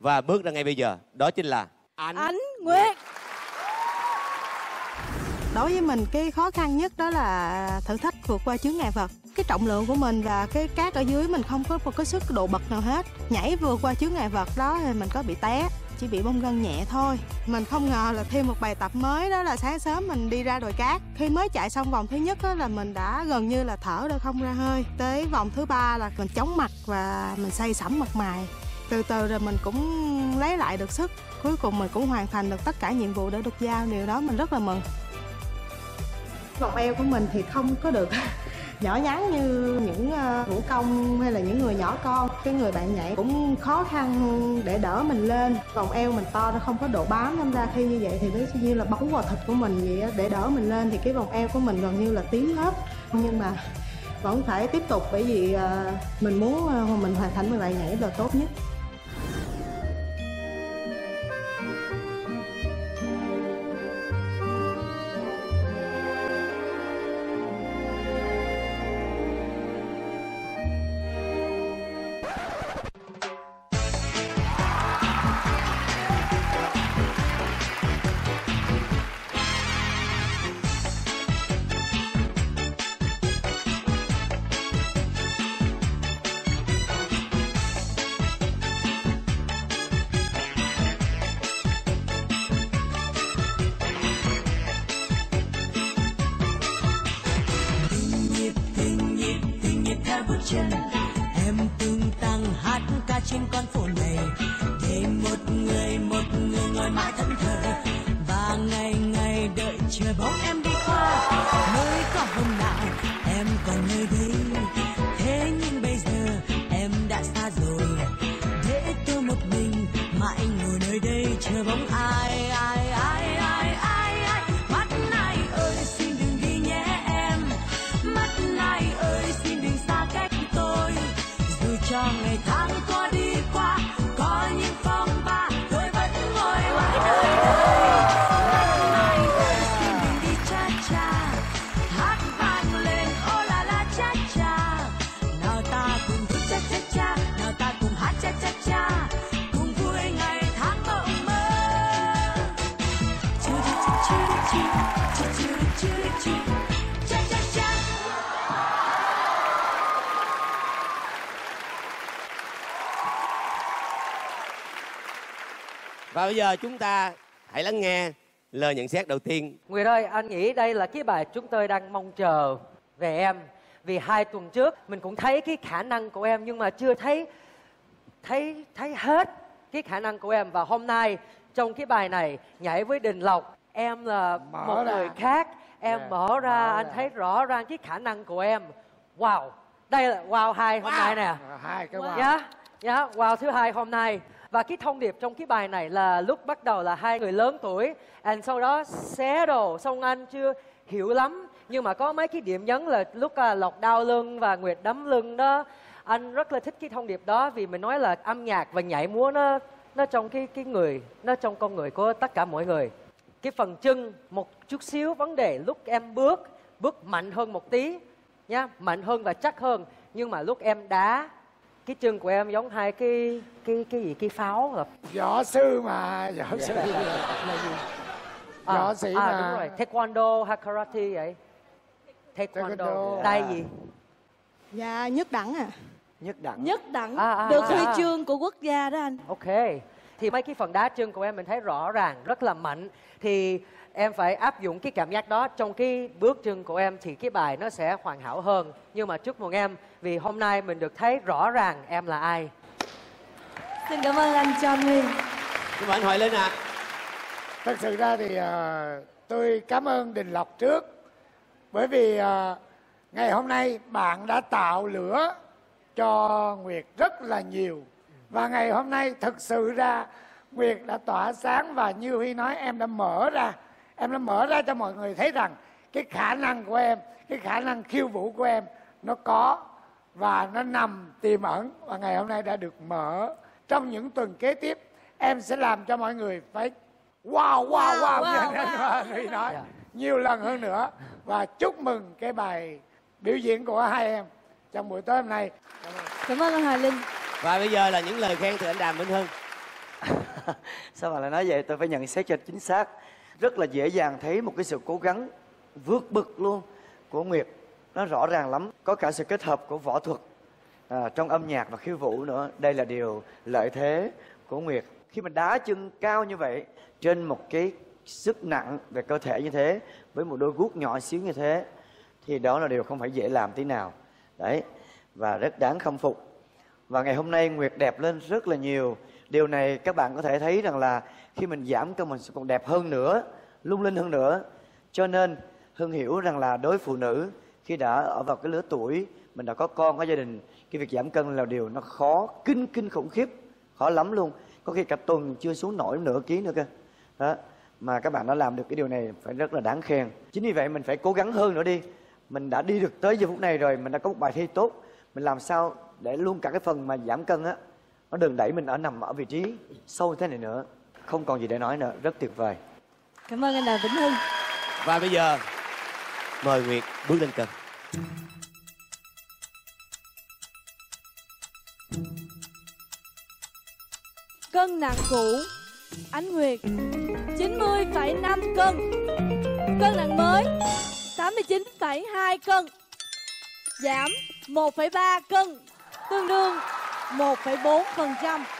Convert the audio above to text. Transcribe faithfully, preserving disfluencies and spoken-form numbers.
Và bước ra ngay bây giờ, đó chính là Ánh, Ánh Nguyệt. Đối với mình, cái khó khăn nhất đó là thử thách vượt qua chướng ngại vật. Cái trọng lượng của mình và cái cát ở dưới mình không có một cái sức độ bật nào hết. Nhảy vượt qua chướng ngại vật đó thì mình có bị té, chỉ bị bong gân nhẹ thôi. Mình không ngờ là thêm một bài tập mới, đó là sáng sớm mình đi ra đồi cát. Khi mới chạy xong vòng thứ nhất đó là mình đã gần như là thở ra không ra hơi. Tới vòng thứ ba là mình chóng mặt và mình say sẩm mặt mày. Từ từ rồi mình cũng lấy lại được sức. Cuối cùng mình cũng hoàn thành được tất cả nhiệm vụ đã được giao, điều đó mình rất là mừng. Vòng eo của mình thì không có được nhỏ nhắn như những vũ công hay là những người nhỏ con. Cái người bạn nhảy cũng khó khăn để đỡ mình lên. Vòng eo mình to nó không có độ bám, nên ra khi như vậy thì nó như là bấu vào thịt của mình vậy đó. Để đỡ mình lên thì cái vòng eo của mình gần như là tím hết. Nhưng mà vẫn phải tiếp tục, bởi vì mình muốn mình hoàn thành bài nhảy là tốt nhất. Em tung tăng hát ca trên con phố này để một người một người ngồi mãi thẫn thờ và ngày ngày đợi chờ bóng em đi qua. Mới có hôm nào em còn nơi đây, thế nhưng bây giờ em đã xa rồi, để tôi một mình mãi ngồi nơi đây chờ bóng ai ai ai ai ai ai. Mắt này ơi xin đừng đi nhé em, mắt này ơi xin đừng xa cách. Cho ngày tháng có đi qua, có những phong ba, tôi vẫn ngồi mãi nơi đây. Mắt này ơi xin đừng đi cha cha, hát vang lên ô la la cha cha. Nào ta cùng thức cha cha cha, nào ta cùng hát cha cha cha, cùng vui ngày tháng mộng mơ. Chư chư chư chư chư chư chư chư cha cha cha. Và bây giờ chúng ta hãy lắng nghe lời nhận xét đầu tiên. Nguyệt ơi, anh nghĩ đây là cái bài chúng tôi đang mong chờ về em. Vì hai tuần trước mình cũng thấy cái khả năng của em, nhưng mà chưa thấy thấy thấy hết cái khả năng của em. Và hôm nay trong cái bài này nhảy với Đình Lộc, em là mở một ra. Người khác. Em yeah, mở ra mở anh ra. Thấy rõ ràng cái khả năng của em. Wow, đây là wow hai hôm wow. nay nè. Hai cái wow. Yeah, yeah, wow thứ hai hôm nay. Và cái thông điệp trong cái bài này là lúc bắt đầu là hai người lớn tuổi, and sau đó xé đồ, xong anh chưa hiểu lắm. Nhưng mà có mấy cái điểm nhấn là lúc Lộc đau lưng và Nguyệt đấm lưng đó. Anh rất là thích cái thông điệp đó, vì mình nói là âm nhạc và nhảy múa nó nó trong cái cái người, nó trong con người của tất cả mọi người. Cái phần chân một chút xíu vấn đề lúc em bước, bước mạnh hơn một tí nha, mạnh hơn và chắc hơn. Nhưng mà lúc em đá, cái chân của em giống hai cái cái cái gì cái pháo rồi. Võ sư mà, võ sư là, là gì? À, võ sĩ à, mà. Đúng rồi, taekwondo hay karate vậy? Taekwondo. Taekwondo. Đây à. Gì? Dạ nhất đẳng à. Nhất đẳng. Nhất đẳng. À, à, được huy à, à. chương của quốc gia đó anh. Ok. Thì mấy cái phần đá chân của em mình thấy rõ ràng rất là mạnh, thì em phải áp dụng cái cảm giác đó trong cái bước chân của em thì cái bài nó sẽ hoàn hảo hơn. Nhưng mà chúc mừng em, vì hôm nay mình được thấy rõ ràng em là ai. Xin cảm ơn anh Trâm Huy. Xin mời anh Hoài Linh ạ. À. Thật sự ra thì uh, tôi cảm ơn Đình Lộc trước, bởi vì uh, ngày hôm nay bạn đã tạo lửa cho Nguyệt rất là nhiều. Và ngày hôm nay thực sự ra Nguyệt đã tỏa sáng, và như Huy nói em đã mở ra. Em đã mở ra cho mọi người thấy rằng cái khả năng của em, cái khả năng khiêu vũ của em nó có và nó nằm tiềm ẩn, và ngày hôm nay đã được mở. Trong những tuần kế tiếp em sẽ làm cho mọi người phải wow wow wow, wow, wow. Huy nói nhiều lần hơn nữa. Và chúc mừng cái bài biểu diễn của hai em trong buổi tối hôm nay. Cảm ơn anh Hoài Linh. Và bây giờ là những lời khen từ anh Đàm Vĩnh Hưng. Sao mà lại nói vậy? Tôi phải nhận xét cho chính xác. Rất là dễ dàng thấy một cái sự cố gắng vượt bực luôn của Nguyệt. Nó rõ ràng lắm. Có cả sự kết hợp của võ thuật à, trong âm nhạc và khiêu vũ nữa. Đây là điều lợi thế của Nguyệt. Khi mình đá chân cao như vậy, trên một cái sức nặng về cơ thể như thế, với một đôi guốc nhỏ xíu như thế, thì đó là điều không phải dễ làm tí nào. Đấy, và rất đáng khâm phục. Và ngày hôm nay Nguyệt đẹp lên rất là nhiều. Điều này các bạn có thể thấy rằng là khi mình giảm cân mình sẽ còn đẹp hơn nữa, lung linh hơn nữa. Cho nên Hưng hiểu rằng là đối với phụ nữ, khi đã ở vào cái lứa tuổi mình đã có con, có gia đình, cái việc giảm cân là điều nó khó, kinh kinh khủng khiếp, khó lắm luôn. Có khi cả tuần chưa xuống nổi nửa ký nữa cơ. Đó, mà các bạn đã làm được cái điều này phải rất là đáng khen. Chính vì vậy mình phải cố gắng hơn nữa đi. Mình đã đi được tới giờ phút này rồi, mình đã có một bài thi tốt. Mình làm sao để luôn cả cái phần mà giảm cân á, nó đừng đẩy mình ở nằm ở vị trí sâu thế này nữa. Không còn gì để nói nữa, rất tuyệt vời. Cảm ơn anh Đàm Vĩnh Hưng. Và bây giờ mời Nguyệt bước lên cân. Cân nặng cũ Ánh Nguyệt chín mươi phẩy năm cân. Cân nặng mới tám mươi chín phẩy hai cân. Giảm một phẩy ba cân, tương đương một phẩy bốn phần trăm.